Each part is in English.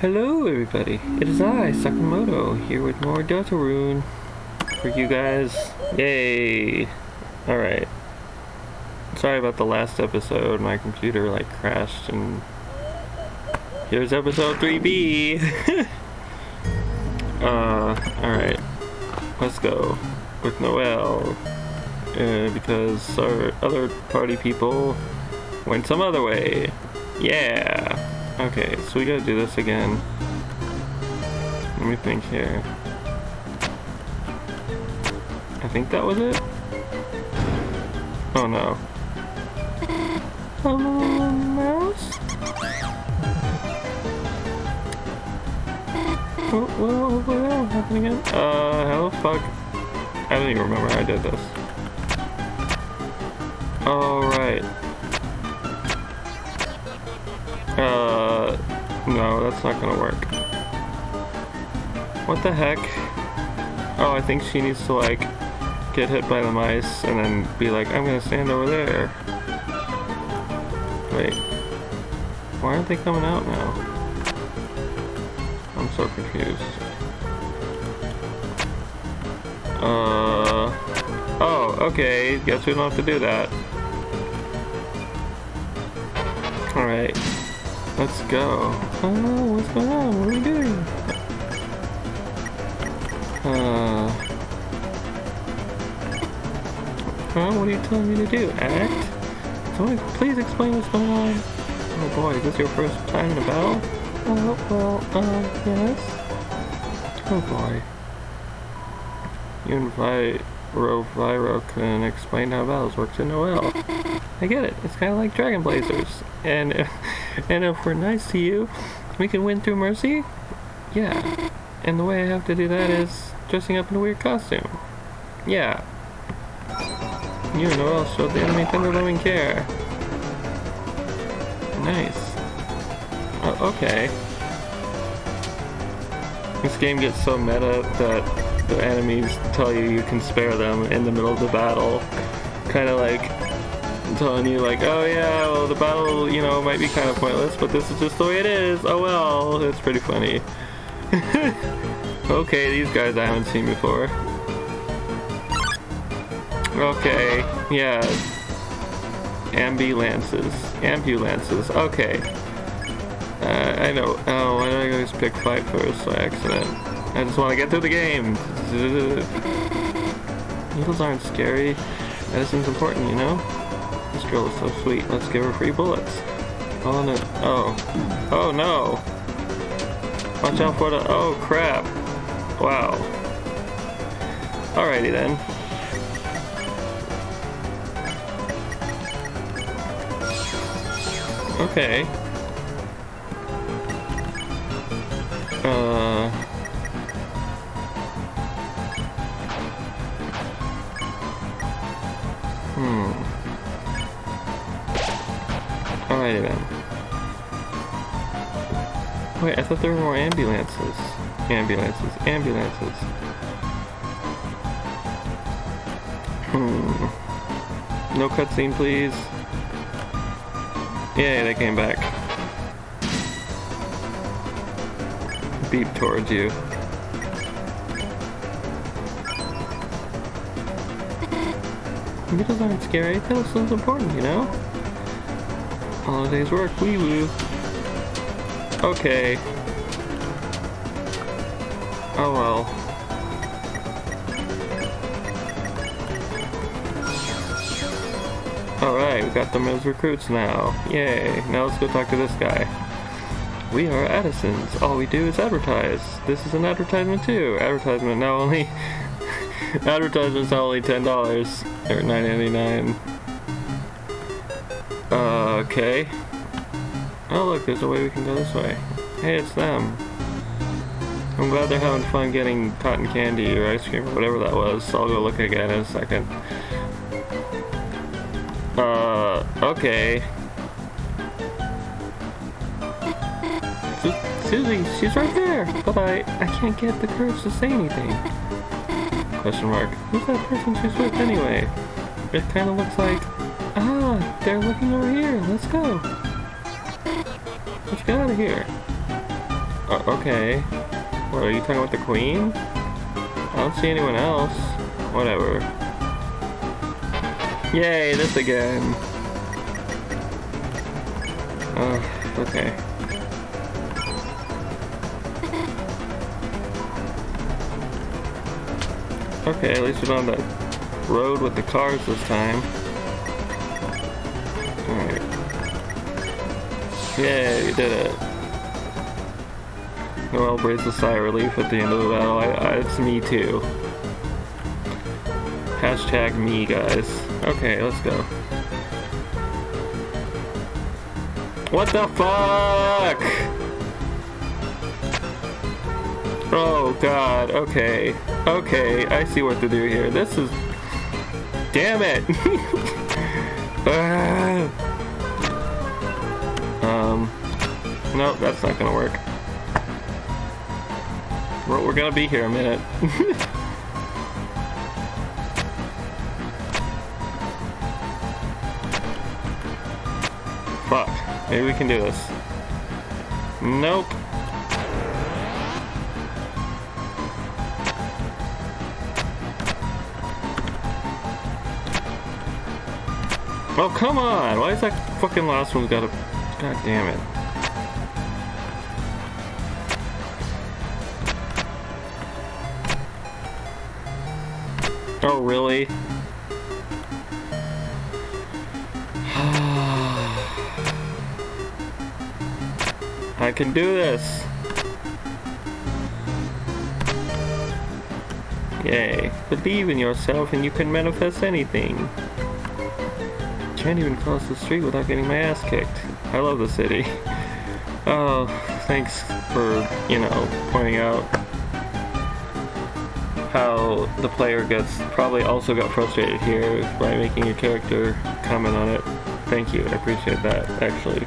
Hello everybody, it is I, Sakamoto, here with more Deltarune for you guys. Yay! Alright. Sorry about the last episode, my computer like crashed and... Here's episode 3B! Alright. Let's go with Noelle. Because our other party people went some other way. Yeah! Okay, so we gotta do this again. Let me think here. I think that was it? Oh no. Mouse? What happened again? How the fuck? I don't even remember how I did this. Alright. No, that's not gonna work. What the heck? Oh, I think she needs to, like, get hit by the mice and then be like, I'm gonna stand over there. Wait. Why aren't they coming out now? I'm so confused. Oh, okay. Guess we don't have to do that. Alright. Let's go. Oh no, what's going on? What are we doing? Huh? What are you telling me to do? Act? Someone please explain what's going on. Oh boy, is this your first time in a battle? Oh, well, yes. Oh boy. You and Viro can explain how battles work to Noelle. I get it. It's kind of like Dragon Blazers. And if we're nice to you, we can win through mercy? Yeah. And the way I have to do that is dressing up in a weird costume. Yeah. You and Noelle showed the enemy Thunderloving care. Nice. Oh, okay. This game gets so meta that the enemies tell you you can spare them in the middle of the battle. Kind of like... telling you like, oh yeah, well the battle, you know, might be kind of pointless, but this is just the way it is. Oh well, it's pretty funny. Okay, these guys I haven't seen before. Okay, yeah. Ambulances. Okay. I know. Oh, why don't I always pick fight first by accident? I just want to get through the game. Needles aren't scary. Medicine's important, you know. This girl is so sweet. Let's give her free bullets. Oh no. Oh. Oh no. Watch out for the... Oh crap. Wow. Alrighty then. Okay. Alrighty then. Wait, I thought there were more ambulances. Ambulances. No cutscene, please. Yay, they came back. Beep towards you. Needles aren't scary. That sounds important, you know? All the day's work, wee woo. Okay. Oh well. Alright, we got them as recruits now. Yay. Now let's go talk to this guy. We are Addisons. All we do is advertise. This is an advertisement too. Advertisement's not only $10 or $9.99. Okay. Oh look, there's a way we can go this way. Hey, it's them. I'm glad they're having fun getting cotton candy or ice cream or whatever that was. So I'll go look again in a second. Okay. Susie, she's right there! But I can't get the courage to say anything. ? Who's that person she's with anyway? It kinda looks like... Ah, they're looking over here. Let's go. Let's get out of here. Okay. What, are you talking about the Queen? I don't see anyone else. Whatever. Yay, this again. Oh, okay. Okay, at least we're on the road with the cars this time. Alright. Yay, we did it. Noelle breathes a sigh of relief at the end of the battle. It's me too. Hashtag me, guys. Okay, let's go. What the fuck? Oh god, okay. Okay, I see what to do here. This is... Damn it! Nope, that's not gonna work. We're gonna be here a minute. Fuck. Maybe we can do this. Nope. Oh, come on! Why is that fucking last one got a... God damn it. Oh, really? I can do this! Yay. Believe in yourself and you can manifest anything. Can't even cross the street without getting my ass kicked. I love the city. Oh, thanks for, you know, pointing out how the player gets probably also got frustrated here by making a character comment on it. Thank you, I appreciate that, actually.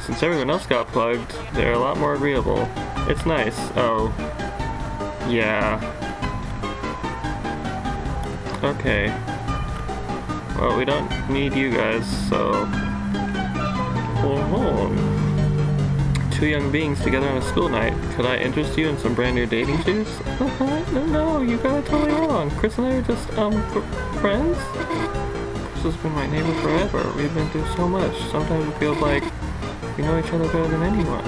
Since everyone else got plugged, they're a lot more agreeable. It's nice. Oh. Yeah. Okay. Well, we don't need you guys, so... Two young beings together on a school night. Could I interest you in some brand new dating shoes? No, you got it totally wrong. Kris and I are just, friends? Kris has been my neighbor forever. We've been through so much. Sometimes it feels like we know each other better than anyone.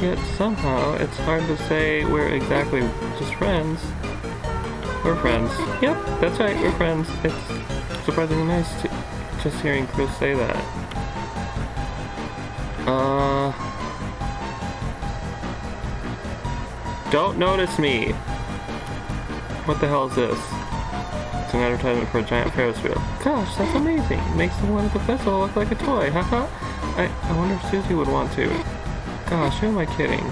Yet somehow, it's hard to say we're exactly just friends. We're friends. Yep, that's right, we're friends. It's surprisingly nice to just hearing Kris say that. Don't notice me! What the hell is this? It's an advertisement for a giant Ferris wheel. Gosh, that's amazing! It makes the one at the festival look like a toy, haha! I wonder if Susie would want to. Gosh, who am I kidding?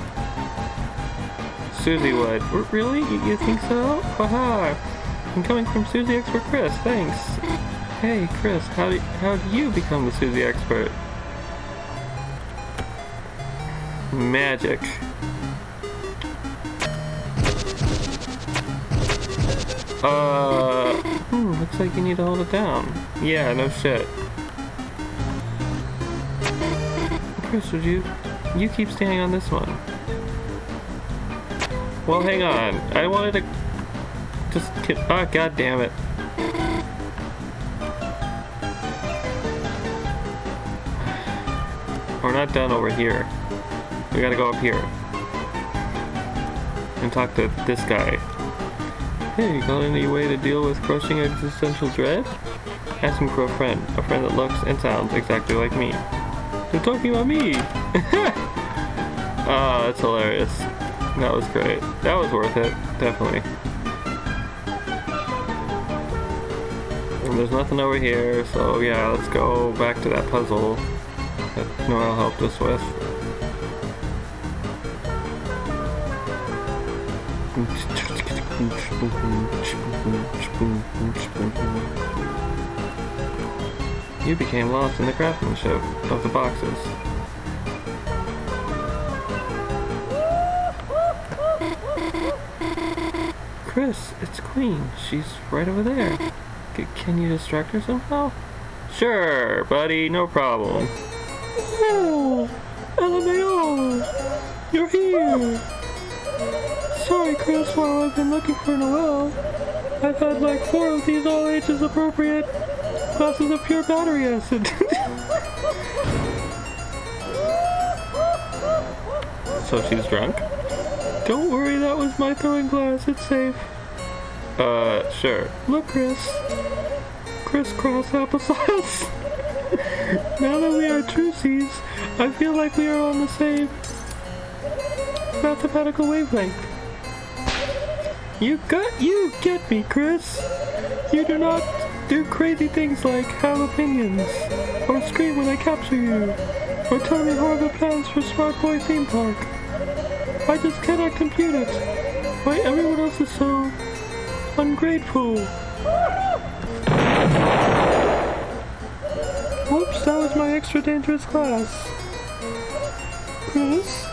Susie would. Really? You think so? Haha! I'm coming from Susie Expert Kris, thanks! Hey, Kris, how do you become the Susie Expert? Magic. Looks like you need to hold it down. Yeah, no shit. Kris, would you keep standing on this one? Well, hang on. I wanted to... Just get... Ah, god damn it. We're not done over here. We gotta go up here. And talk to this guy. Hey, you got any way to deal with crushing existential dread? Asking for a friend that looks and sounds exactly like me. You're talking about me! Ah, that's hilarious. That was great. That was worth it, definitely. And there's nothing over here, so yeah, let's go back to that puzzle that Noelle helped us with. You became lost in the craftsmanship of the boxes. Kris, it's Queen. She's right over there. Can you distract her somehow? Sure, buddy, no problem. Oh, LMAO! You're here! Sorry, Kris, while I've been looking for Noelle, I've had like 4 of these all-ages appropriate classes of pure battery acid. So she's drunk? Don't worry, that was my throwing glass, it's safe. Sure. Look, Kris. Crisscross applesauce. Now that we are trucies, I feel like we are on the same mathematical wavelength. You get me, Kris. You do not do crazy things like have opinions, or scream when I capture you, or tell me horrible plans for Smart Boy Theme Park. I just cannot compute it. Why everyone else is so ungrateful. Whoops, that was my extra dangerous class. Kris?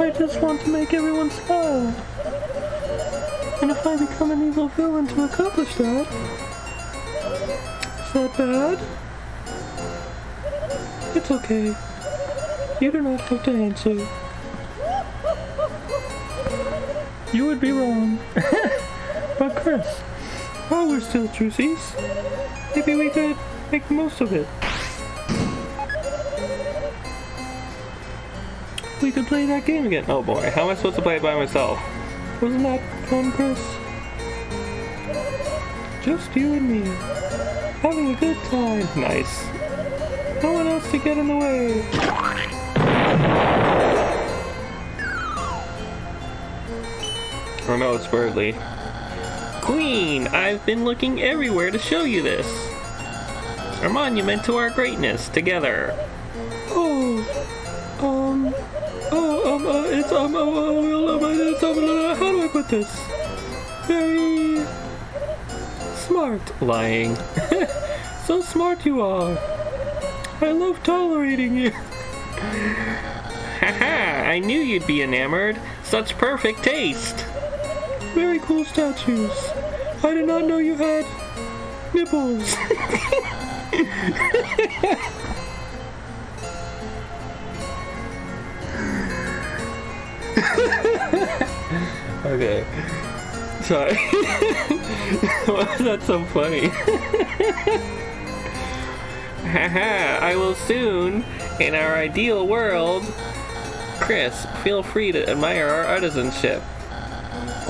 I just want to make everyone smile. And if I become an evil villain to accomplish that... Is that bad? It's okay. You do not have to answer. You would be wrong. But Kris, while we're still trucies, maybe we could make the most of it. We could play that game again. Oh boy, how am I supposed to play it by myself? Wasn't that fun, Kris? Just you and me. Having a good time. Nice. No one else to get in the way. Oh no, it's Berdly. Queen, I've been looking everywhere to show you this. Our monument to our greatness, together. How do I put this? Very... smart lying. So smart you are. I love tolerating you. Haha, I knew you'd be enamored. Such perfect taste. Very cool statues. I did not know you had... nipples. Okay. Sorry. Why is that so funny? Haha, I will soon, in our ideal world. Kris, feel free to admire our artisanship.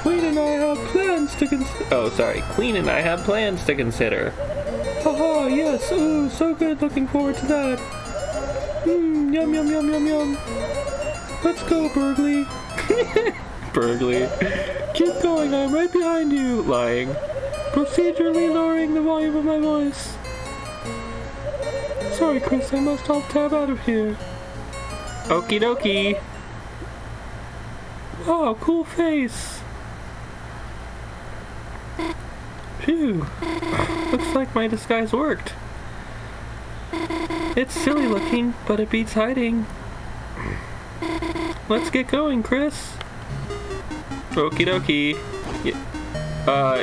Queen and I have plans to consider. Oh, sorry. Queen and I have plans to consider. Haha, yes. Ooh, so good. Looking forward to that. Mmm, yum, yum, yum, yum, yum. Let's go, Berdly. Berdly. Keep going, I'm right behind you. Lying. Procedurally lowering the volume of my voice. Sorry, Kris, I must alt-tab out of here. Okie dokie. Wow, cool face. Phew. Looks like my disguise worked. It's silly looking, but it beats hiding. Let's get going, Kris. Okie dokie.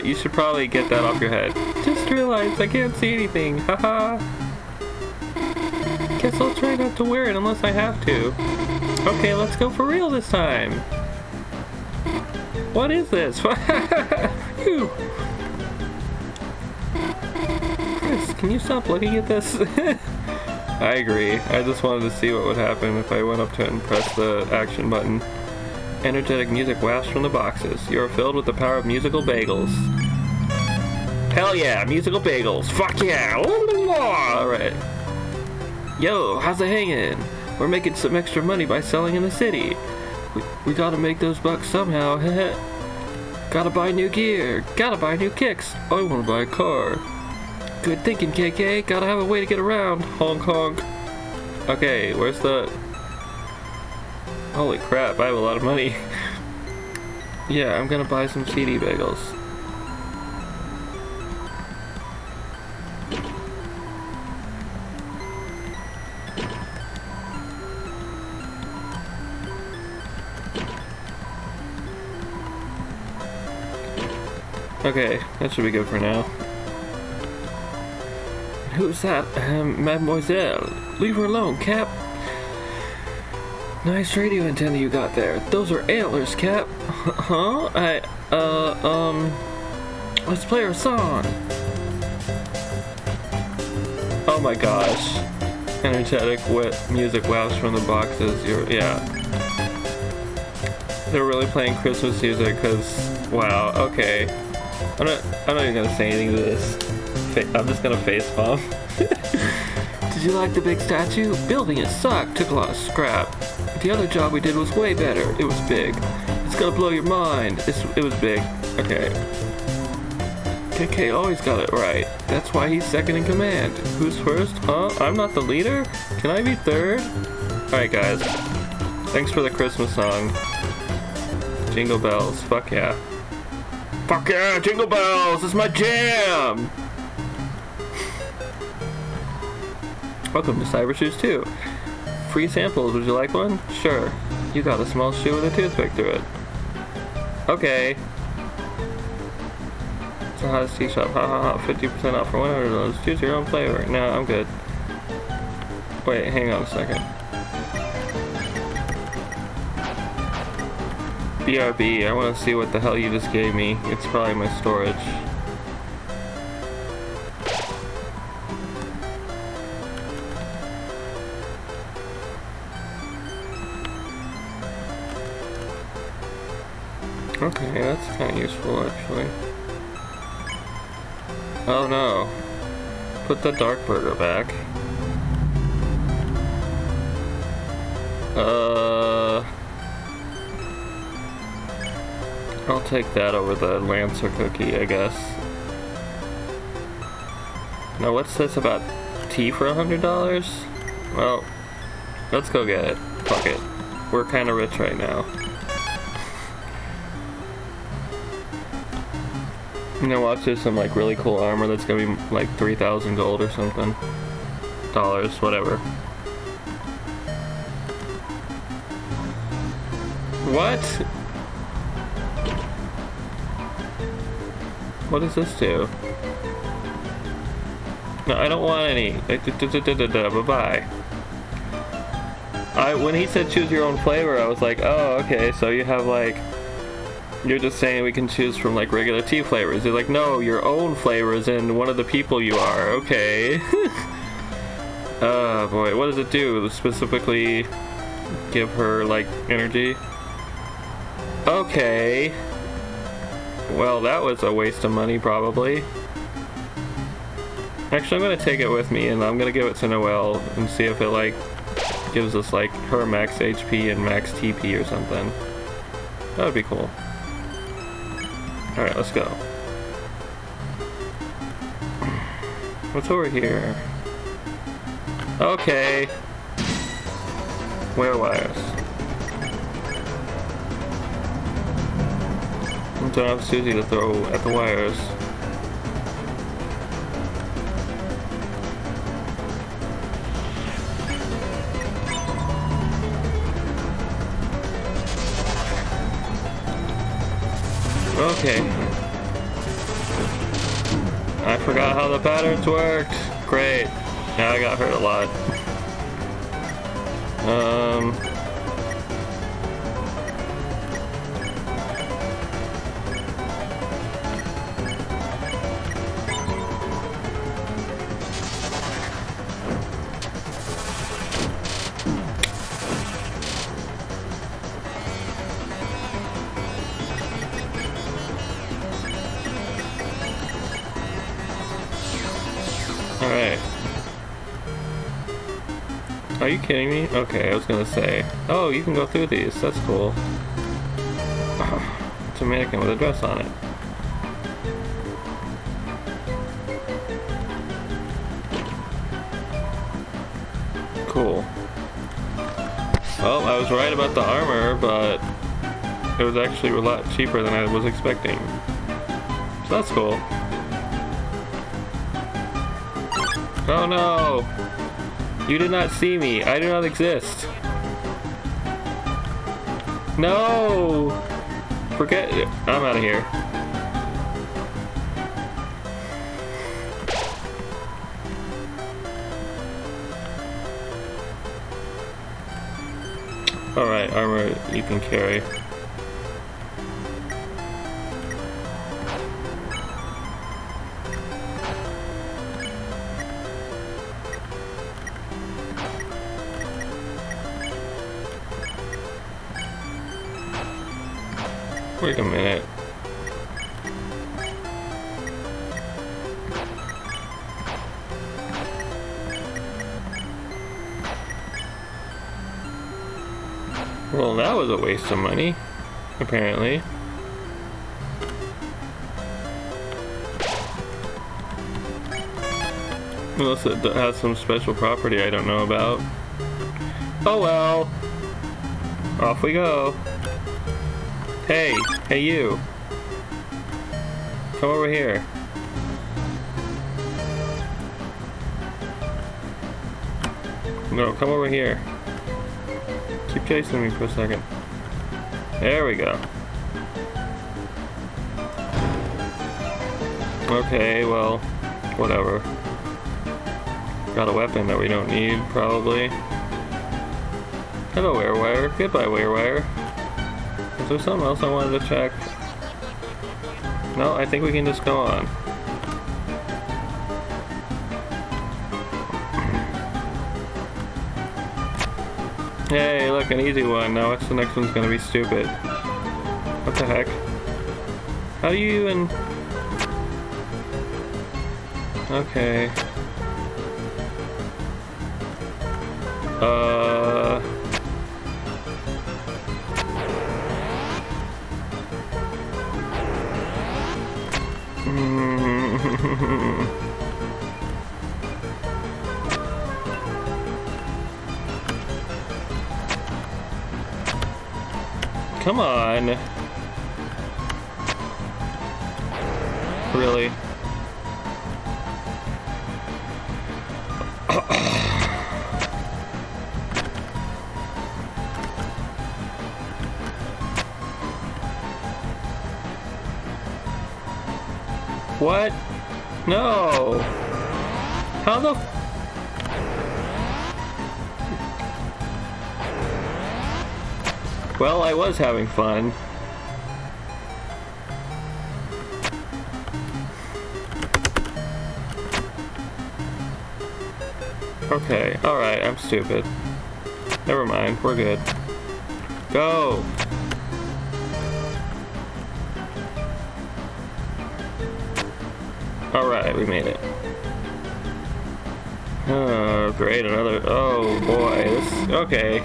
You should probably get that off your head. Just realized I can't see anything. Haha. Guess I'll try not to wear it unless I have to. Okay, let's go for real this time. What is this? Kris, can you stop looking at this? I agree. I just wanted to see what would happen if I went up to it and pressed the action button. Energetic music wafts from the boxes. You are filled with the power of musical bagels. Hell yeah, musical bagels. Fuck yeah. Alright. Yo, how's it hanging? We're making some extra money by selling in the city. We gotta make those bucks somehow. Gotta buy new gear. Gotta buy new kicks. I wanna buy a car. Good thinking, KK. Gotta have a way to get around. Honk, honk. Okay, where's the... Holy crap, I have a lot of money. Yeah, I'm gonna buy some CD bagels. Okay, that should be good for now. Who's that? Mademoiselle. Leave her alone, Cap. Nice radio antenna you got there. Those are antlers, Cap. Huh? Let's play our song. Oh my gosh. Energetic wet music wafts from the boxes. Yeah. They're really playing Christmas music because, wow, okay. I'm not even gonna say anything to this. I'm just gonna facepalm. Did you like the big statue? Building it sucked, took a lot of scrap. The other job we did was way better. It was big. It's gonna blow your mind. It was big. Okay. KK always got it right. That's why he's second in command. Who's first? Huh? I'm not the leader? Can I be third? Alright guys. Thanks for the Christmas song. Jingle bells. Fuck yeah. Fuck yeah! Jingle bells! It's my jam! Welcome to Cyber Shoes 2. Free samples. Would you like one? Sure. You got a small shoe with a toothpick through it. Okay. The hottest tea shop, ha ha ha, 50% off for $100. Choose your own flavor. No, I'm good. Wait, hang on a second. BRB, I want to see what the hell you just gave me. It's probably my storage. Okay, that's kind of useful actually. Oh no. Put the Dark Burger back. I'll take that over the Lancer cookie, I guess. Now what's this about tea for $100? Well, let's go get it. Fuck it. We're kind of rich right now. You know, watch this, some like really cool armor that's gonna be like 3,000 gold or something. Dollars, whatever. What? What does this do? No, I don't want any. Bye-bye. When he said choose your own flavor, I was like, oh, okay, so you have like... You're just saying we can choose from like regular tea flavors. You're like, no, your own flavors and one of the people you are. Okay. Oh boy, what does it do? Specifically give her like energy? Okay. Well, that was a waste of money probably. Actually, I'm gonna take it with me and I'm gonna give it to Noelle and see if it like gives us like her max HP and max TP or something. That would be cool. Alright, let's go. What's over here? Okay. Wire wires. I don't have Susie to throw at the wires. Okay. I forgot how the patterns worked. Great. Now I got hurt a lot. Are you kidding me? Okay, I was gonna say. Oh, you can go through these. That's cool. It's a mannequin with a dress on it. Cool. Well, I was right about the armor, but it was actually a lot cheaper than I was expecting. So that's cool. Oh no! You did not see me. I do not exist. No! Forget it. I'm out of here. Alright, armor you can carry. Wait a minute. Well, that was a waste of money, apparently. Unless it has some special property I don't know about. Oh well. Off we go. Hey, hey you. Come over here. No, come over here. Keep chasing me for a second. There we go. Okay, well, whatever. Got a weapon that we don't need, probably. Hello, Airwire. Goodbye, Airwire. Is there something else I wanted to check? No, I think we can just go on. Hey, look, an easy one. Now what's the next one's gonna be stupid? What the heck? How do you even... Okay. Come on. Really? What? No. How the f- Well, I was having fun. Okay, alright, I'm stupid. Never mind, we're good. Go! Alright, we made it. Oh, great, another... Oh, boy, this... Okay.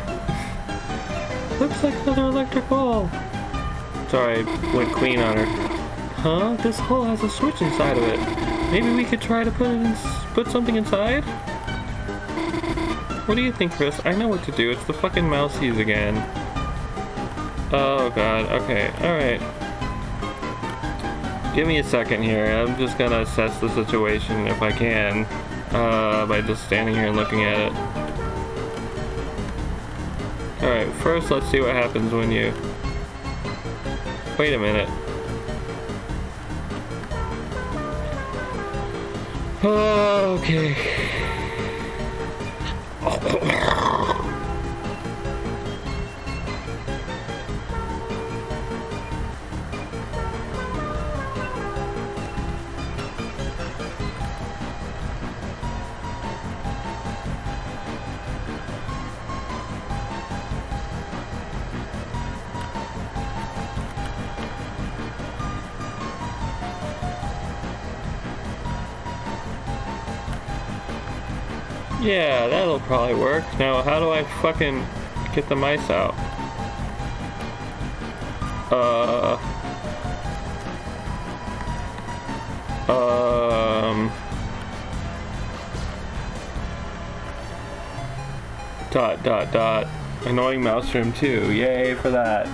Looks like another electric wall. Sorry, I went Queen on her. Huh? This hole has a switch inside of it. Maybe we could try to put something inside? What do you think, Kris? I know what to do. It's the fucking mousies again. Oh, God. Okay. Alright. Give me a second here. I'm just gonna assess the situation if I can. By just standing here and looking at it. Alright, first let's see what happens when you... Wait a minute. Okay. Yeah, that'll probably work. Now, how do I fucking get the mice out? Dot, dot, dot. Annoying mouse room 2. Yay for that.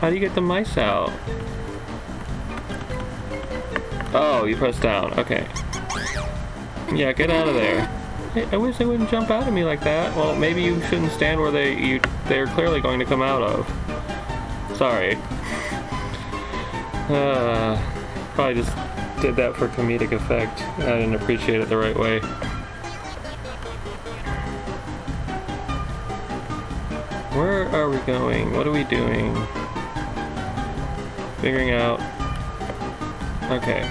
How do you get the mice out? Oh, you press down. Okay. Yeah, get out of there. Hey, I wish they wouldn't jump out at me like that. Well, maybe you shouldn't stand where they're clearly going to come out of. Sorry. Probably just did that for comedic effect. I didn't appreciate it the right way. Where are we going? What are we doing? Figuring out. Okay.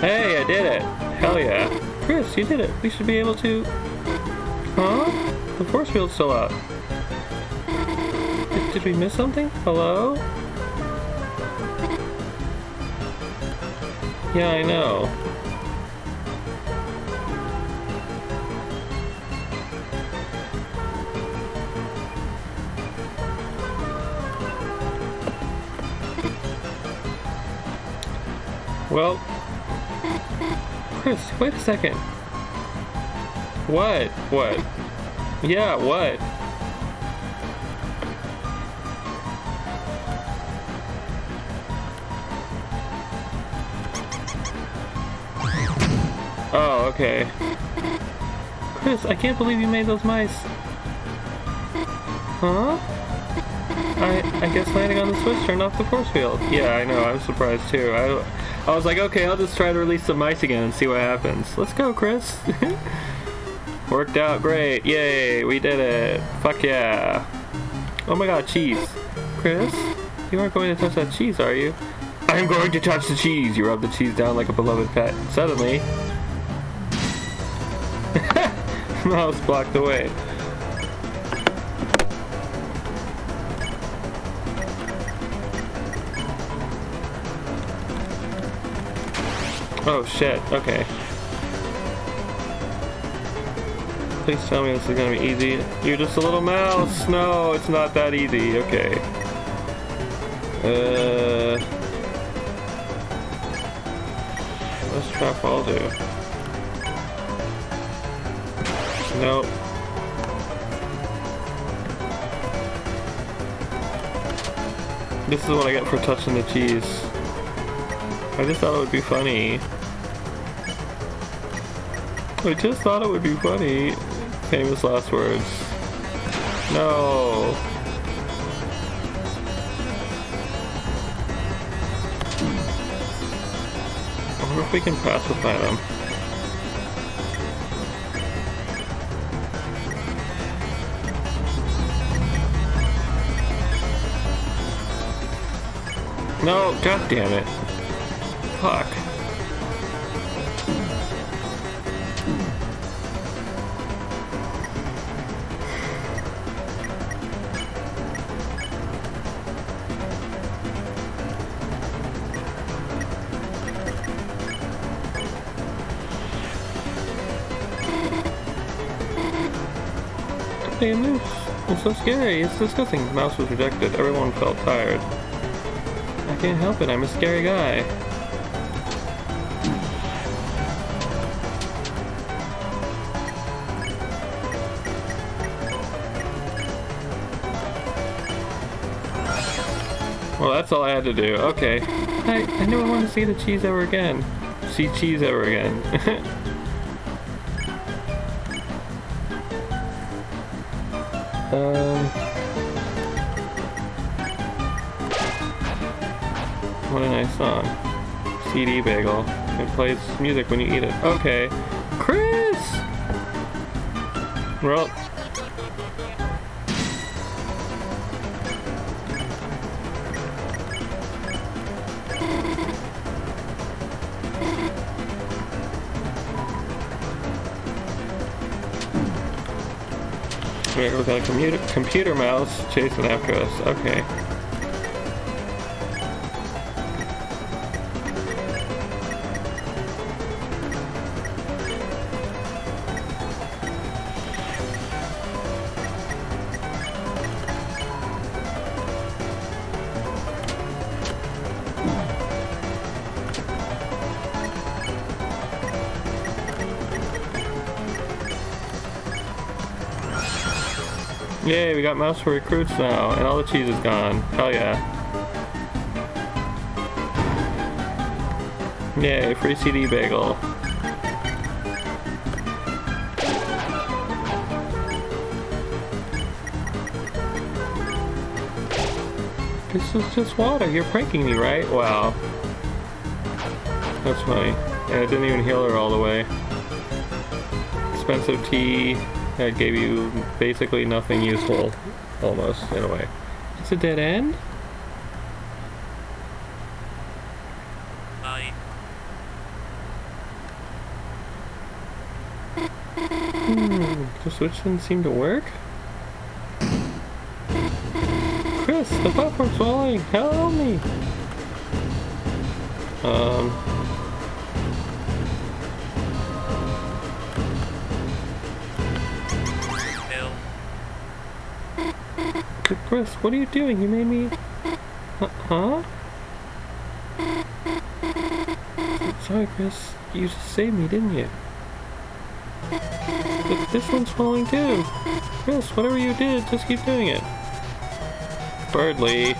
Hey, I did it! Hell yeah. Kris, you did it. We should be able to... Huh? The force field's still up. Did we miss something? Hello? Yeah, I know. Well, Kris, wait a second. What? What? Yeah, what? Oh, okay. Kris, I can't believe you made those mice. Huh? I guess landing on the switch turned off the force field. Yeah, I know, I'm surprised too. I was like, okay, I'll just try to release the mice again and see what happens. Let's go, Kris. Worked out great. Yay, we did it. Fuck yeah. Oh my god, cheese. Kris, you aren't going to touch that cheese, are you? I'm going to touch the cheese. You rub the cheese down like a beloved pet. Suddenly... mouse blocked the way. Oh shit, okay. Please tell me this is gonna be easy. You're just a little mouse! No, it's not that easy, okay. Let's try Baldu. Nope. This is what I get for touching the cheese. I just thought it would be funny. I just thought it would be funny. Famous last words. No. I wonder if we can pacify them. No, god damn it. Fuck. Damn this! It's so scary. It's disgusting. The mouse was rejected. Everyone felt tired. I can't help it. I'm a scary guy. Well, that's all I had to do. Okay. I never want to see the cheese ever again. See cheese ever again. What a nice song. CD Bagel. It plays music when you eat it. Okay. Kris! Well... We've got a computer mouse chasing after us. Okay. Yay, we got mouse for recruits now, and all the cheese is gone. Hell yeah. Yay, free CD bagel. This is just water. You're pranking me, right? Wow. That's funny. And it didn't even heal her all the way. Expensive tea that gave you basically nothing useful, almost, in a way. It's a dead end? The switch didn't seem to work? Kris, the platform's falling! Help me! Kris, what are you doing? You made me... Huh? Sorry, Kris. You just saved me, didn't you? But this one's falling too. Kris, whatever you did, just keep doing it. Berdly.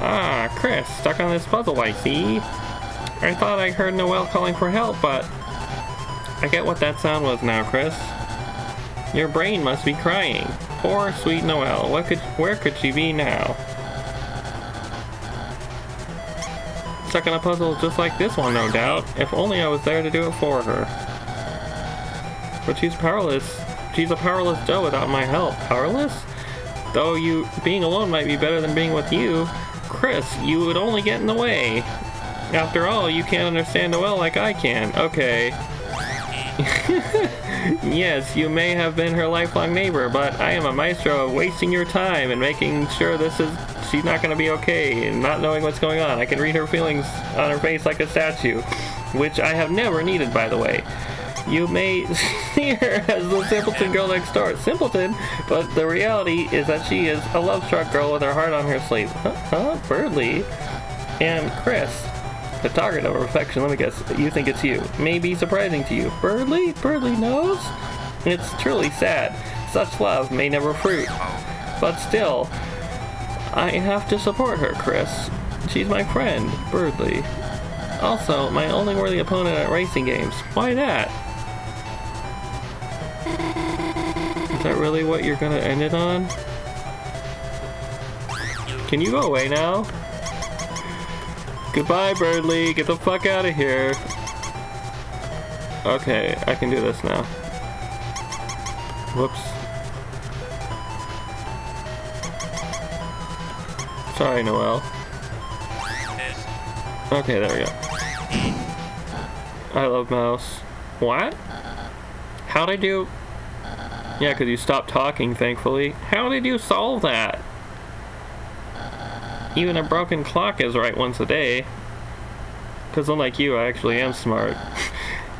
Ah, Kris, stuck on this puzzle, I see. I thought I heard Noelle calling for help, but... I get what that sound was now, Kris. Your brain must be crying. Poor sweet Noelle. Where could she be now? Stuck on a puzzle just like this one, no doubt. If only I was there to do it for her. But she's powerless. She's a powerless doe without my help. Powerless? Though you being alone might be better than being with you. Kris, you would only get in the way. After all, you can't understand Noelle like I can. Okay. Yes, you may have been her lifelong neighbor, but I am a maestro of wasting your time and making sure she's not gonna be okay and not knowing what's going on. I can read her feelings on her face like a statue, which I have never needed, by the way. You may see her as the simpleton girl next door. Simpleton? But the reality is that she is a love-struck girl with her heart on her sleeve. Huh? Berdly? And Kris, the target of affection, let me guess, you think it's you. May be surprising to you. Berdly? Berdly knows? It's truly sad. Such love may never fruit. But still, I have to support her, Kris. She's my friend, Berdly. Also, my only worthy opponent at racing games. Why that? Is that really what you're gonna end it on? Can you go away now? Goodbye, Berdly. Get the fuck out of here. Okay, I can do this now. Whoops. Sorry, Noelle. Okay, there we go. I love mouse. What? How'd I do? Yeah, because you stopped talking, thankfully. How did you solve that? Even a broken clock is right once a day. Because unlike you, I actually am smart.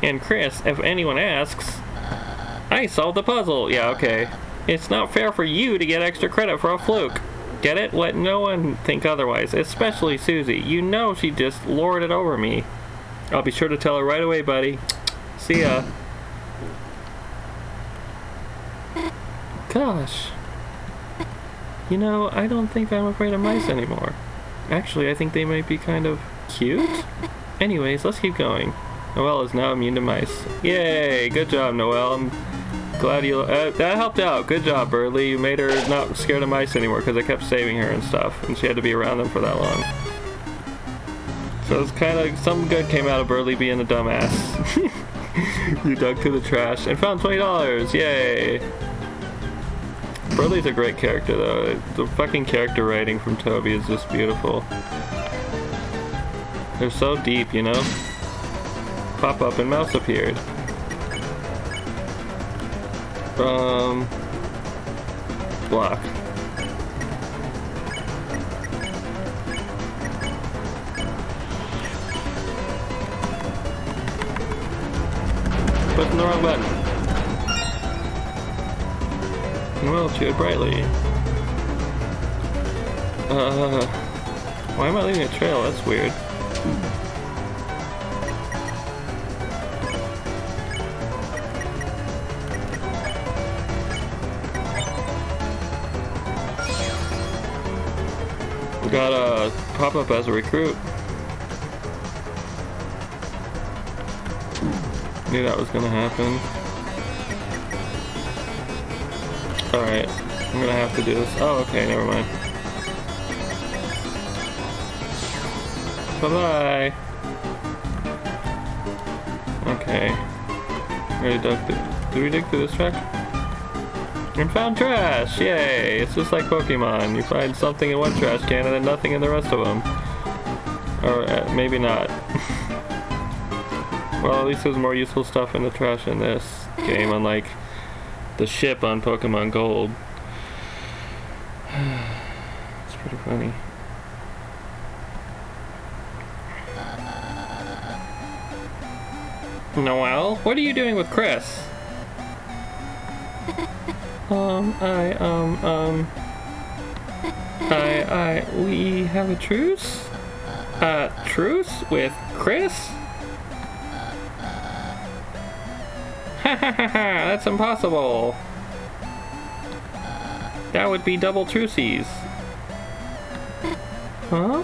And Kris, if anyone asks, I solved the puzzle. Yeah, okay. It's not fair for you to get extra credit for a fluke. Get it? Let no one think otherwise, especially Susie. You know she just lorded it over me. I'll be sure to tell her right away, buddy. See ya. Gosh. You know, I don't think I'm afraid of mice anymore. Actually, I think they might be kind of cute. Anyways, let's keep going. Noelle is now immune to mice. Yay! Good job, Noelle. Glad you that helped out. Good job, Berdly. You made her not scared of mice anymore because I kept saving her and stuff, and she had to be around them for that long. So it's kind of something good came out of Berdly being a dumbass. You dug through the trash and found $20. Yay! Berdly's a great character, though. The fucking character writing from Toby is just beautiful. They're so deep, you know. Pop up and mouse appeared. Block. Pushing the wrong button. Well, cheered brightly. Why am I leaving a trail? That's weird. Got a pop-up as a recruit. Knew that was gonna happen. Alright, I'm gonna have to do this. Oh, okay, never mind. Bye-bye. Okay. Do we dig through this track? We found trash! Yay! It's just like Pokemon. You find something in one trash can and then nothing in the rest of them. Or maybe not. Well, at least there's more useful stuff in the trash in this game, unlike the ship on Pokemon Gold. It's pretty funny. Noelle, what are you doing with Kris? We have a truce? Truce with Kris? That's impossible. That would be double trucies. Huh?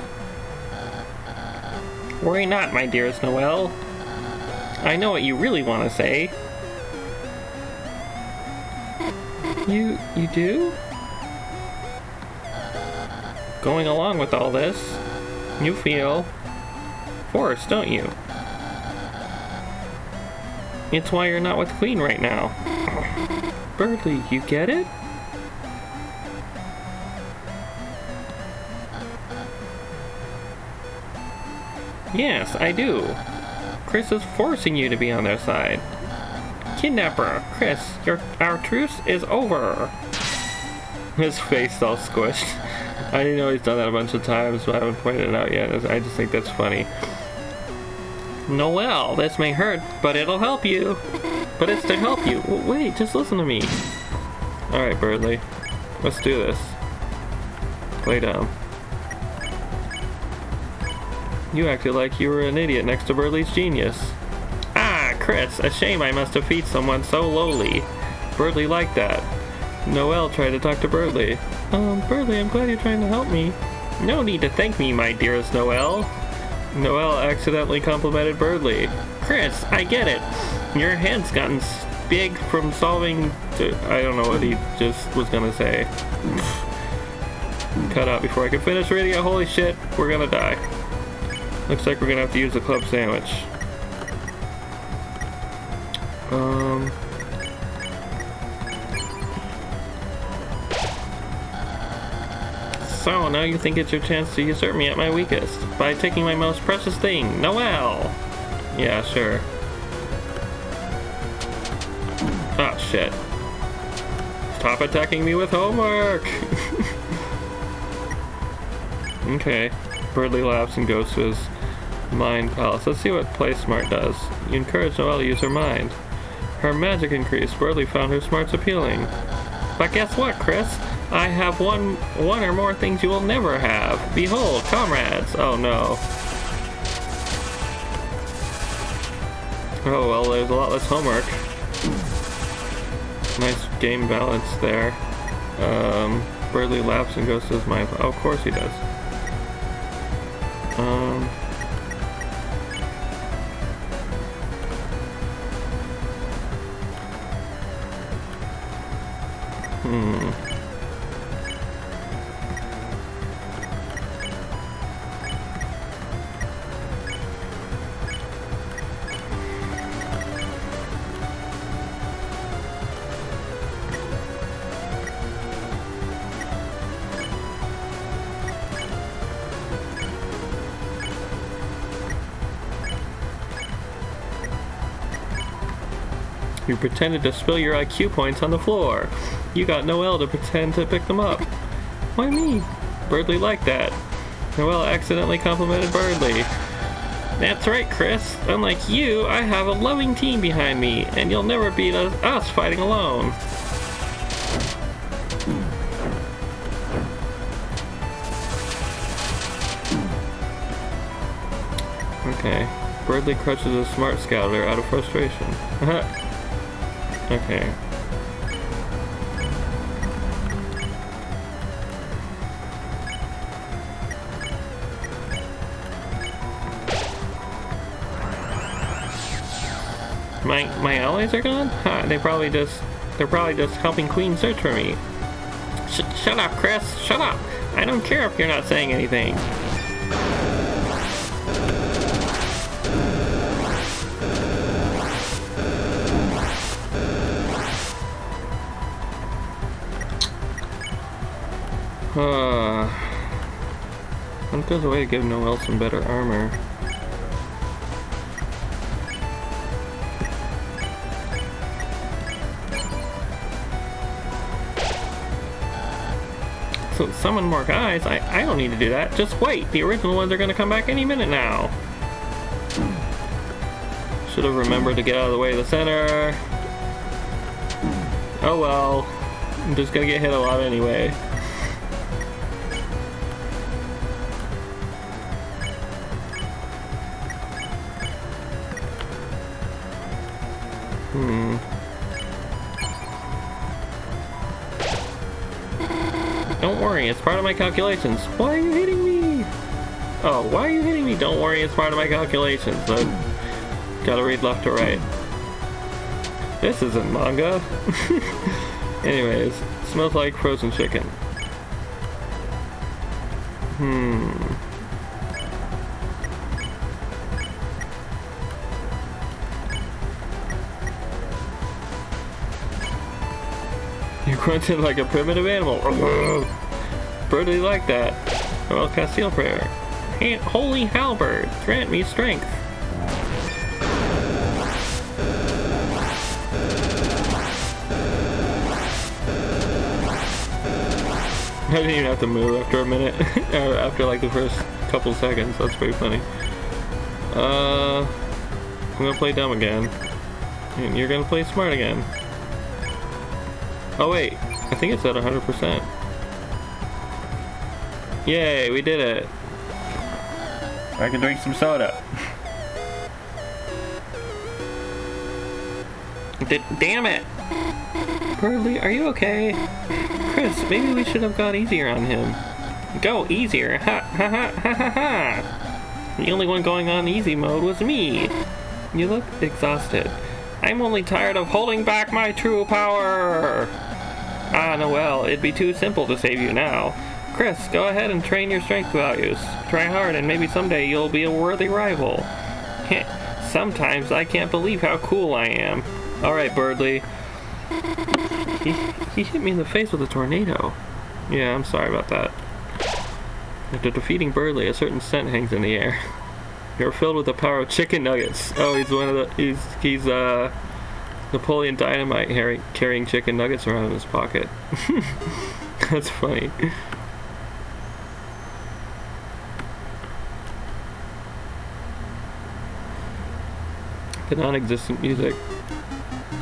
Worry not, my dearest Noelle. I know what you really want to say. You do? Going along with all this, you feel forced, don't you? It's why you're not with Queen right now. Berdly, you get it? Yes, I do. Kris is forcing you to be on their side. Kidnapper, Kris, our truce is over. His face all squished. I didn't know he's done that a bunch of times, but I haven't pointed it out yet. I just think that's funny. Noelle, this may hurt, but it'll help you. But it's to help you. Wait, just listen to me. Alright, Berdly. Let's do this. Play down. You acted like you were an idiot next to Berdly's genius. Ah, Kris, a shame I must defeat someone so lowly. Berdly liked that. Noelle tried to talk to Berdly. Berdly, I'm glad you're trying to help me. No need to thank me, my dearest Noelle. Noelle accidentally complimented Berdly. Kris, I get it. Your head's gotten big from solving... I don't know what he just was gonna say. Cut out before I could finish reading it. Holy shit, we're gonna die. Looks like we're gonna have to use the club sandwich. So now you think it's your chance to usurp me at my weakest by taking my most precious thing, Noelle. Yeah, sure. Ah, shit. Stop attacking me with homework. Okay. Berdly laughs and goes to his mind palace. Let's see what Play Smart does. You encourage Noelle to use her mind. Her magic increased. Berdly found her smarts appealing. But guess what, Kris? I have one or more things you will never have. Behold, comrades! Oh no. Oh well, there's a lot less homework. Nice game balance there. Berdly laughs and goes to his mind. Oh, of course he does. You pretended to spill your IQ points on the floor. You got Noelle to pretend to pick them up. Why me? Berdly liked that. Noelle accidentally complimented Berdly. That's right, Kris. Unlike you, I have a loving team behind me, and you'll never beat us fighting alone. Okay. Berdly crutches a smart scouter out of frustration. Okay. My allies are gone? Huh, they're probably just helping Queen search for me. Shut up, Kris, shut up! I don't care if you're not saying anything. I'm just a way to give Noelle some better armor. So summon more guys, I don't need to do that. Just wait, the original ones are gonna come back any minute now. Should have remembered to get out of the way of the center. Oh well, I'm just gonna get hit a lot anyway. Don't worry, it's part of my calculations. Why are you hitting me? Oh, why are you hitting me? Don't worry, it's part of my calculations. I've gotta read left to right. This isn't manga. Anyways, smells like frozen chicken. You grunted like a primitive animal. Berdly like that. Or I'll cast Seal Prayer. Holy halberd, grant me strength. I didn't even have to move after a minute. Or after like the first couple seconds. That's pretty funny. I'm gonna play dumb again. And you're gonna play smart again. Oh wait, I think it's at 100%. Yay, we did it. I can drink some soda. Damn it! Berdly, are you okay? Kris, maybe we should have gone easier on him. Go easier! Ha ha ha ha ha ha! The only one going on easy mode was me! You look exhausted. I'm only tired of holding back my true power! Ah, Noelle, it'd be too simple to save you now. Kris, go ahead and train your strength values. Try hard and maybe someday you'll be a worthy rival. Sometimes I can't believe how cool I am. Alright, Berdly. He hit me in the face with a tornado. Yeah, I'm sorry about that. After defeating Berdly, a certain scent hangs in the air. You're filled with the power of chicken nuggets. Oh, he's one of the... He's Napoleon Dynamite carrying chicken nuggets around in his pocket. That's funny. The non-existent music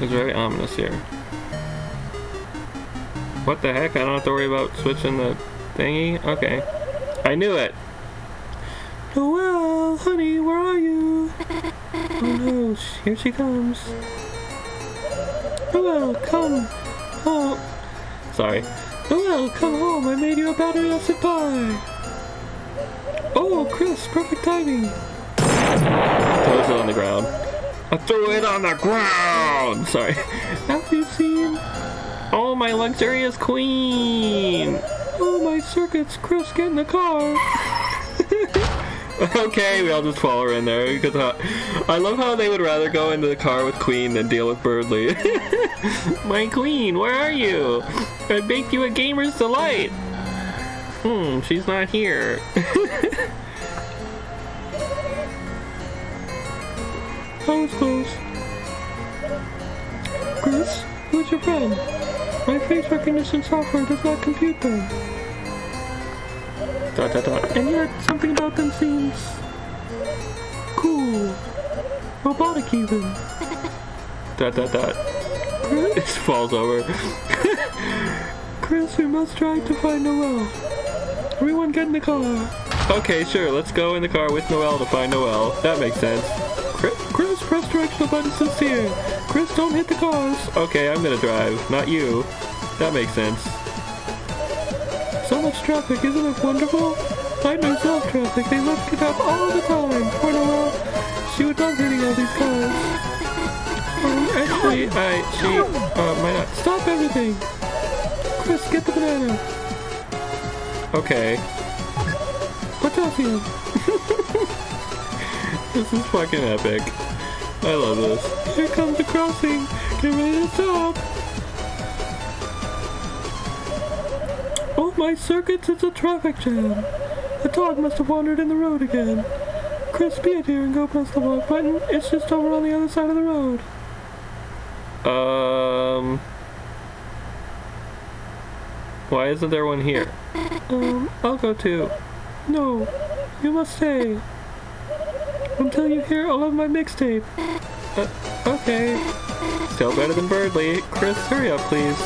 is very ominous here. What the heck? I don't have to worry about switching the thingy? Okay. I knew it! Noelle, honey, where are you? Oh no, here she comes. Noelle, come home. Sorry. Noelle, come home. I made you a battery upset pie. Oh, Kris, perfect timing. I threw it on the ground. I threw it on the ground! Sorry. Have you seen? Oh, my luxurious queen! Oh, my circuits, Kris, get in the car! Okay, we all just follow her in there because I love how they would rather go into the car with Queen than deal with Berdly. My Queen, where are you? I baked you a gamer's delight. She's not here. I was close. Kris, who's your friend? My face recognition software does not compute them. Dot, dot, dot. And yet, something about them seems cool, robotic even. Dot, dot, dot. Kris falls over. Kris, we must try to find Noelle. Everyone get in the car. Okay, sure, let's go in the car with Noelle to find Noelle. That makes sense. Kris, press directional buttons to steer. Kris, don't hit the cars. Okay, I'm gonna drive, not you. That makes sense. So much traffic, isn't it wonderful? I myself traffic, they lift it up all the time. For Noelle, she would love hitting all these cars. Actually, she might not. Stop everything! Kris, get the banana! Okay. Potassium! This is fucking epic. I love this. Here comes the crossing! Get ready to stop! Oh, My circuits, it's a traffic jam. The dog must have wandered in the road again. Kris, be a dear and go press the walk button. It's just over on the other side of the road. Why isn't there one here? I'll go too. No, you must stay. Until you hear all of my mixtape. Okay. Still better than Berdly. Kris, hurry up, please.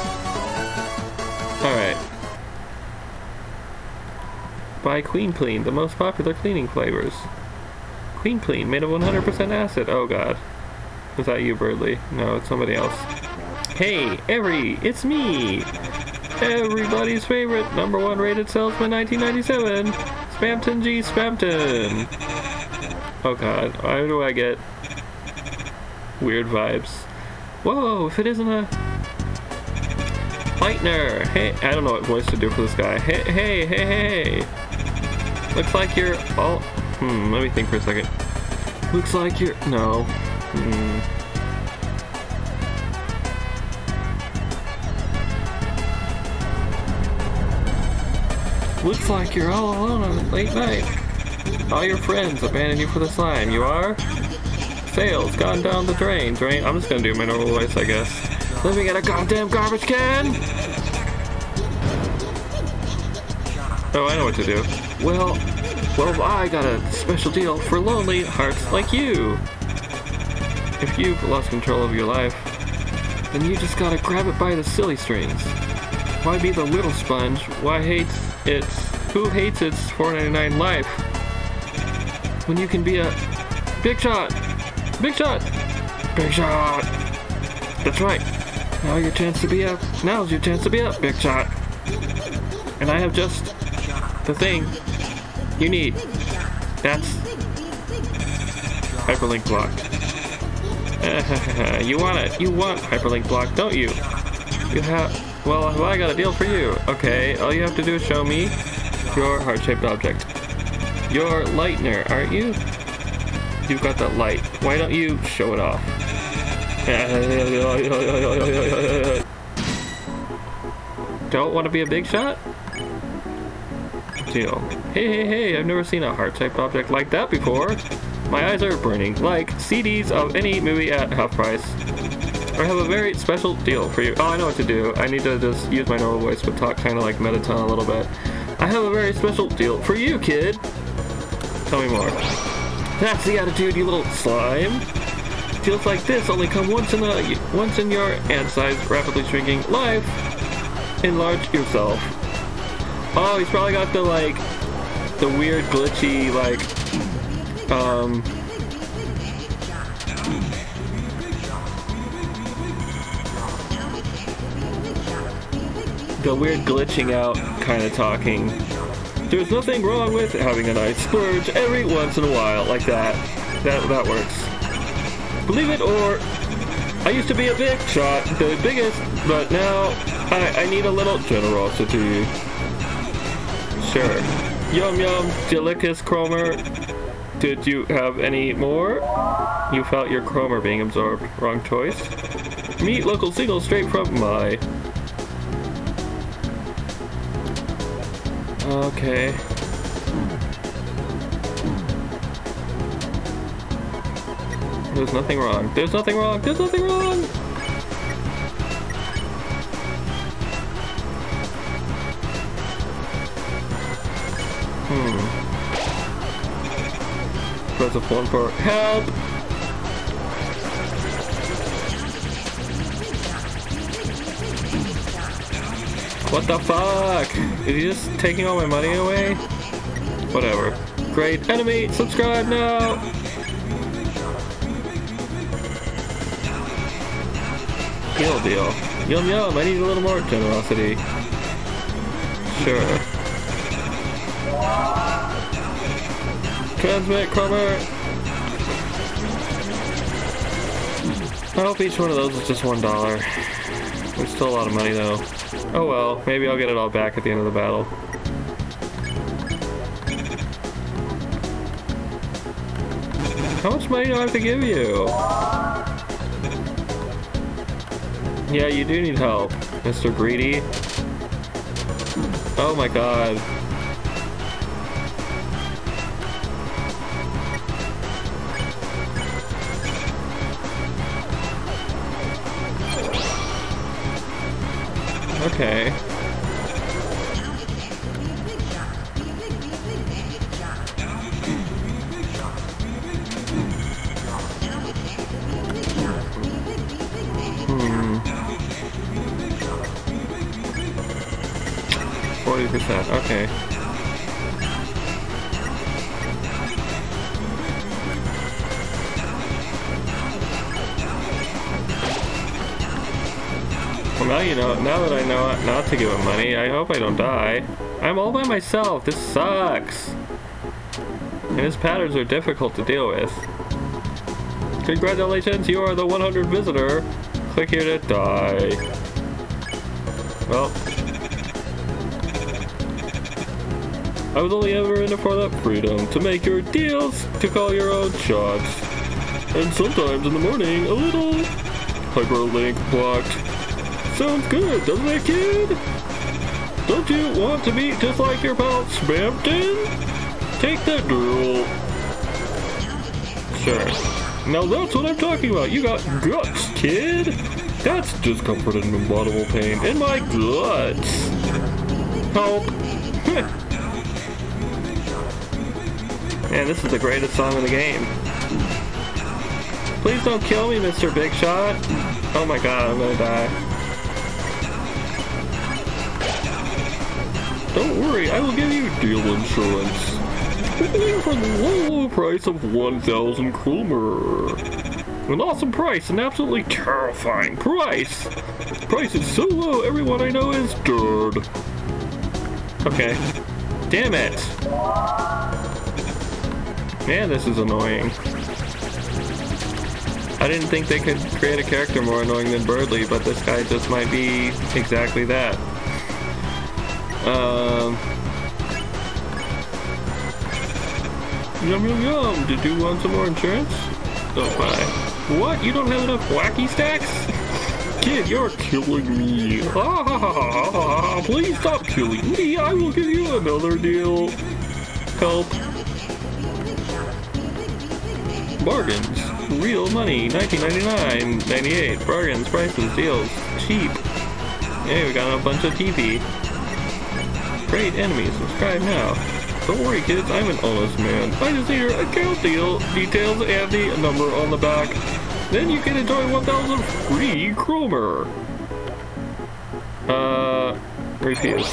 Alright. Buy Queen Clean, the most popular cleaning flavors. Queen Clean, made of 100% acid. Oh god. Is that you, Berdly? No, it's somebody else. Hey, Every! It's me! Everybody's favorite, number one rated salesman 1997, Spamton G. Spamton! Oh god, why do I get weird vibes? Whoa, if it isn't a... Lightner! Hey, I don't know what voice to do for this guy. Hey! Looks like you're all... let me think for a second. Looks like you're... No. Looks like you're all alone on a late night. All your friends abandon you for the slime. You are? Sales gone down the drain. I'm just gonna do my normal voice, I guess. Living in a goddamn garbage can! Oh, I know what to do. Well, I got a special deal for lonely hearts like you. If you've lost control of your life, then you just gotta grab it by the silly strings. Why be the little sponge? Why hate its... Who hates its $4.99 life? When you can be a... Big shot! Big shot! Big shot! That's right. Now's your chance to be up, big shot. And I have just the thing you need. That's hyperlink blocked. You want hyperlink blocked, don't you? Well, I got a deal for you. Okay, all you have to do is show me your heart-shaped object. You're Lightner, aren't you? You've got that light. Why don't you show it off? Don't want to be a big shot? Deal. Hey, I've never seen a heart-shaped object like that before. My eyes are burning like CDs of any movie at half price. I have a very special deal for you. Oh, I know what to do. I need to just use my normal voice but talk kind of like Mettaton a little bit. I have a very special deal for you, kid. Tell me more. That's the attitude, you little slime. Deals like this only come once in your ant-sized, rapidly shrinking life. Enlarge yourself. Oh, he's probably got the like the weird glitchy like the weird glitching out kind of talking. There's nothing wrong with having a nice splurge every once in a while like that. That works. Believe it or... I used to be a big shot, the biggest, but now I need a little generosity. Sure. Yum yum, Delicus Kromer. Did you have any more? You felt your Kromer being absorbed. Wrong choice. Meet local single straight from my... Okay. There's nothing wrong. There's nothing wrong. There's nothing wrong! Press F1 for help! What the fuck? Is he just taking all my money away? Whatever. Great enemy! Subscribe now! Deal. Yum yum, I need a little more generosity. Sure. Transmit, Kromer! I hope each one of those is just $1. There's still a lot of money though. Oh well, maybe I'll get it all back at the end of the battle. How much money do I have to give you? Yeah, you do need help, Mr. Greedy. Oh my god. Okay. Okay. Well, now you know. Now that I know not to give him money, I hope I don't die. I'm all by myself. This sucks. And his patterns are difficult to deal with. Congratulations, you are the 100th visitor. Click here to die. Well. I was only ever in it for that freedom to make your deals, to call your own shots, and sometimes in the morning a little hyperlink blocked. Sounds good, doesn't it, kid? Don't you want to be just like your pal Spamton? Take that drool. Sure. Now that's what I'm talking about. You got guts, kid. That's discomfort and unbearable pain in my guts. Help. Man, this is the greatest song in the game. Please don't kill me, Mr. Big Shot. Oh my god, I'm gonna die. Don't worry, I will give you deal insurance. For the low, low price of 1,000 Kromer. An awesome price, an absolutely terrifying price. The price is so low, everyone I know is dead. Okay. Damn it. Man, this is annoying. I didn't think they could create a character more annoying than Berdly, but this guy just might be exactly that. Yum yum yum! Did you want some more insurance? Oh my. What? You don't have enough wacky stacks? Kid, you're killing me. Ah, ha, ha, ha, ha, ha. Please stop killing me. I will give you another deal. Help. Bargains, real money, $19.99, $98, bargains, prices, deals, cheap. Hey, we got a bunch of TV. Great enemies, subscribe now. Don't worry kids, I'm an honest man. I just need your account details and the number on the back. Then you can enjoy 1,000 free Kromer. Refuse.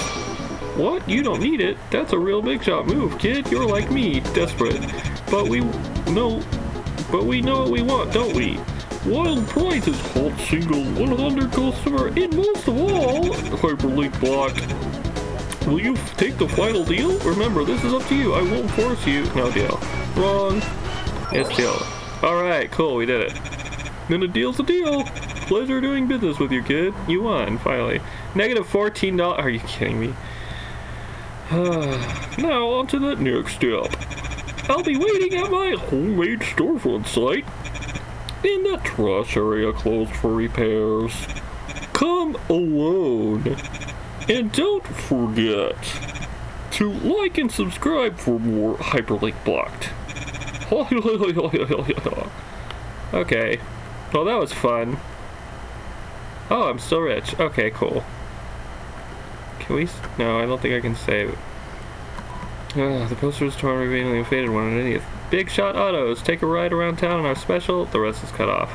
What? You don't need it? That's a real big shot move, kid. You're like me, desperate. But we know what we want, don't we? Wild prizes, hot single, 100 customer, and most of all, hyperlink block. Will you take the final deal? Remember, this is up to you. I won't force you. No deal. Wrong. It's deal. Alright, cool, we did it. Then a deal's a deal. Pleasure doing business with you, kid. You won, finally. Negative $14. Are you kidding me? Now, on to the next step. I'll be waiting at my homemade storefront site in the trash area closed for repairs. Come alone. And don't forget to like and subscribe for more hyperlink blocked. Okay. Well, that was fun. Oh, I'm still rich. Okay, cool. Can we... No, I don't think I can save it. The poster was torn, revealing a faded one and an idiot. Big Shot Autos, take a ride around town on our special, the rest is cut off.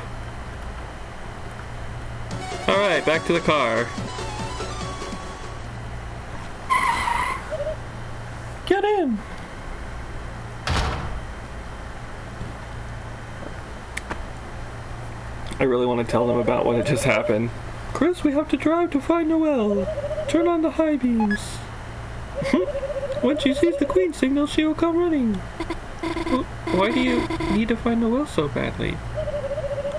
Alright, back to the car. Get in! I really want to tell them about what had just happened. Kris, we have to drive to find Noelle. Turn on the high beams. When she sees the Queen signal, she will come running. Why do you need to find Noelle so badly?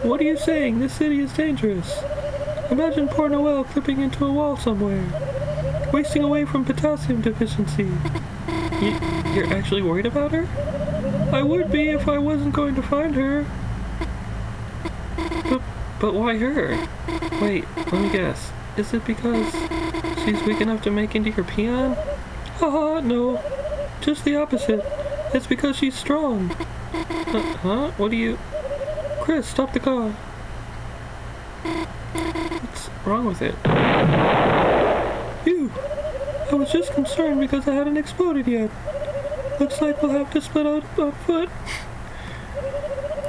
What are you saying? This city is dangerous. Imagine poor Noelle clipping into a wall somewhere, wasting away from potassium deficiency. You're actually worried about her? I would be if I wasn't going to find her. But why her? Wait, let me guess. Is it because she's weak enough to make into your peon? Haha, no. Just the opposite. It's because she's strong. Huh? What do you... Kris, stop the car. What's wrong with it? Phew! I was just concerned because I hadn't exploded yet. Looks like we'll have to split out on foot.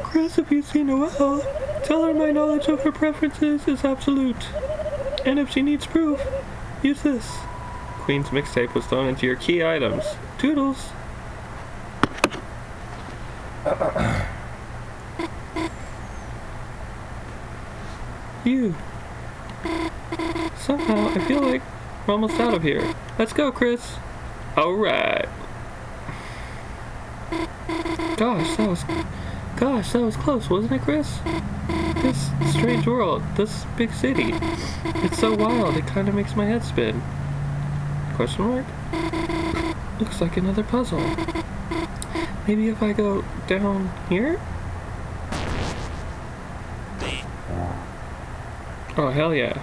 Kris, if you see Noelle, tell her my knowledge of her preferences is absolute. And if she needs proof, use this. Queen's mixtape was thrown into your key items. Toodles! You. Somehow, I feel like we're almost out of here. Let's go, Kris! Alright! Gosh, that was close, wasn't it, Kris? This strange world, this big city. It's so wild, it kind of makes my head spin. Question mark? Looks like another puzzle. Maybe if I go down here? Oh, hell yeah.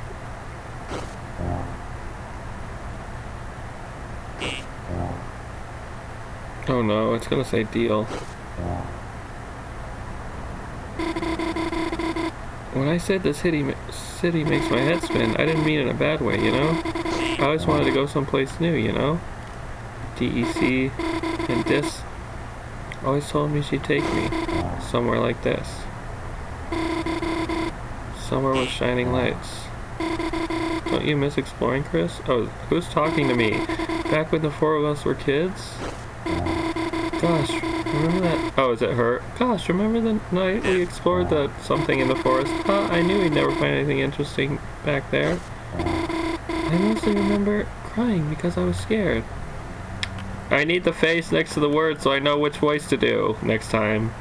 Oh no, it's gonna say deal. When I said this city makes my head spin, I didn't mean it in a bad way, you know? I always wanted to go someplace new, you know? DEC and Dis always told me she'd take me somewhere like this. Somewhere with shining lights. Don't you miss exploring, Kris? Oh, who's talking to me? Back when the four of us were kids? Gosh, remember that? Oh, is it her? Gosh, remember the night we explored that something in the forest? Huh, I knew we'd never find anything interesting back there. I mostly remember crying because I was scared. I need the face next to the word so I know which voice to do next time.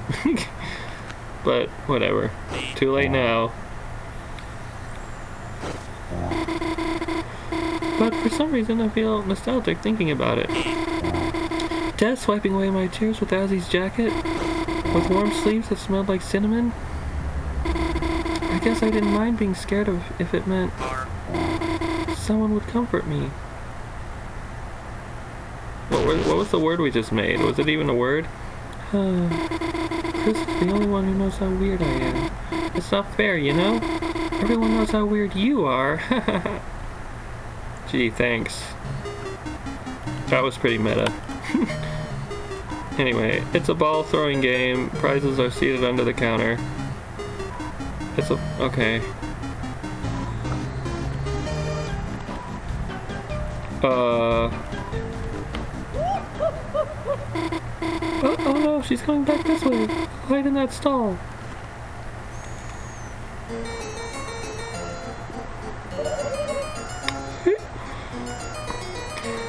But whatever. Too late now. But for some reason I feel nostalgic thinking about it. Death wiping away my tears with Azzy's jacket, with warm sleeves that smelled like cinnamon. I guess I didn't mind being scared of if it meant someone would comfort me. What was the word we just made? Was it even a word? Kris is the only one who knows how weird I am. It's not fair, you know? Everyone knows how weird you are. Gee, thanks. That was pretty meta. Anyway, it's a ball throwing game. Prizes are seated under the counter. It's a... okay. Oh no, she's coming back this way. Hide in that stall.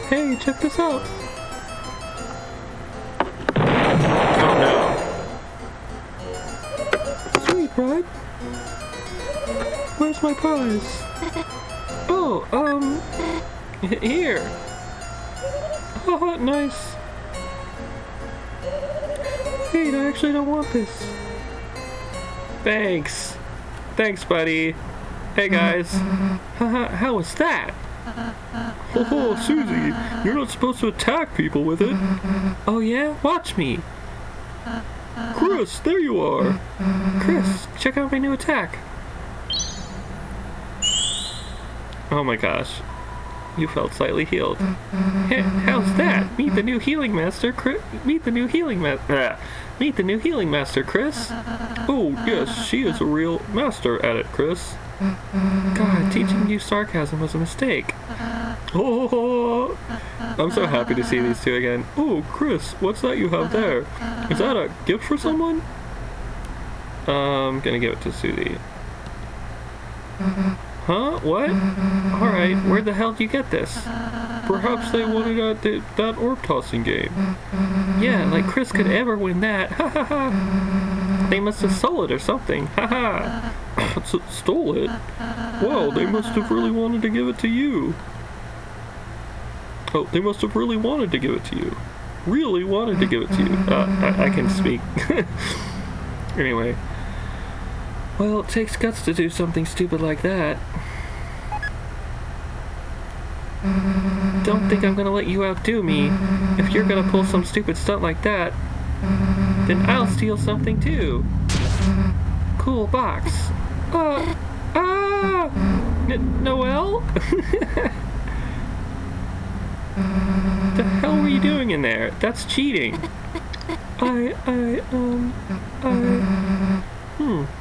Hey, check this out. Right? Where's my prize? Oh, here. Haha, nice. Wait, I actually don't want this. Thanks. Thanks, buddy. Hey, guys. Haha, how was that? Oh, Susie, you're not supposed to attack people with it. Oh, yeah? Watch me. Kris, there you are! Kris, check out my new attack! Oh my gosh. You felt slightly healed. Hey, how's that? Meet the new healing master, Kris. Meet the new healing master, Kris. Oh, yes, she is a real master at it, Kris. God, teaching you sarcasm was a mistake. Oh, I'm so happy to see these two again. Oh, Kris, what's that you have there? Is that a gift for someone? I'm gonna give it to Susie. Huh? What? Alright, where the hell did you get this? Perhaps they won it at that orb tossing game. Yeah, like Kris could ever win that. Ha ha ha. They must have sold it or something. Ha ha. Stole it? Wow, they must have really wanted to give it to you. Oh, they must have really wanted to give it to you. Really wanted to give it to you. I can speak. Anyway. Well, it takes guts to do something stupid like that. Don't think I'm gonna let you outdo me. If you're gonna pull some stupid stunt like that, then I'll steal something too. Cool box. Noelle? The hell were you doing in there? That's cheating.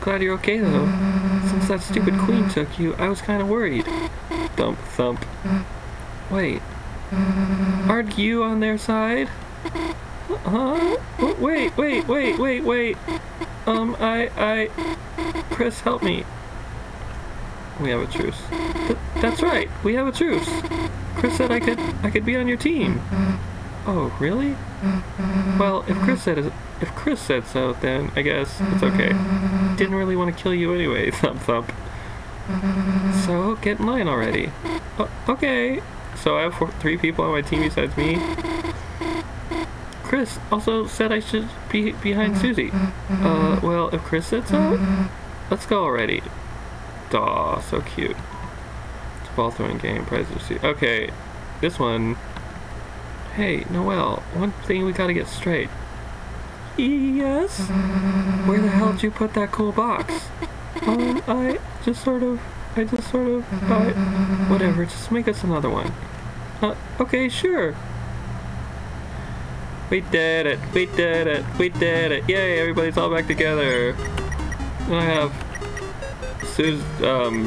Glad you're okay though. Since that stupid queen took you, I was kind of worried. Thump, thump. Wait. Aren't you on their side? Huh? Oh, wait. Kris, help me. We have a truce. That's right, we have a truce. Kris said I could be on your team. Oh, really? Well, if Kris said so, then I guess it's okay. Didn't really want to kill you anyway, thump thump. So, get in line already. Oh, okay. So I have three people on my team besides me. Kris also said I should be behind Susie. Well, if Kris said so, let's go already. Aw, so cute. It's a ball throwing game, prize of Susie. Okay, this one. Hey, Noelle, one thing we gotta get straight. Yes? Where the hell did you put that cool box? Whatever, just make us another one. Okay, sure. We did it. Yay, everybody's all back together. And I have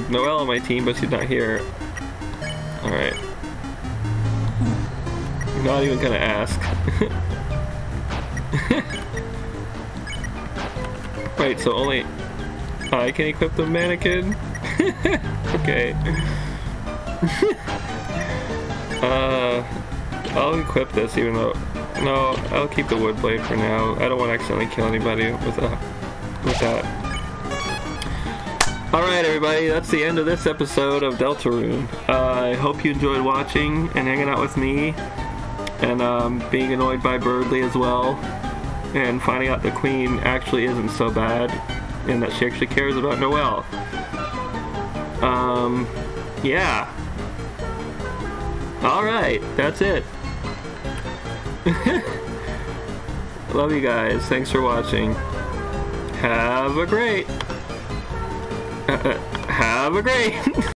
Noelle on my team, but she's not here. Alright. Not even gonna ask. Wait, so only I can equip the mannequin? Okay. I'll equip this even though... No, I'll keep the wood blade for now. I don't want to accidentally kill anybody with that. Alright everybody, that's the end of this episode of Deltarune. I hope you enjoyed watching and hanging out with me. And being annoyed by Berdly as well. And finding out the Queen actually isn't so bad. And that she actually cares about Noelle. Yeah. Alright, that's it. Love you guys. Thanks for watching. Have a great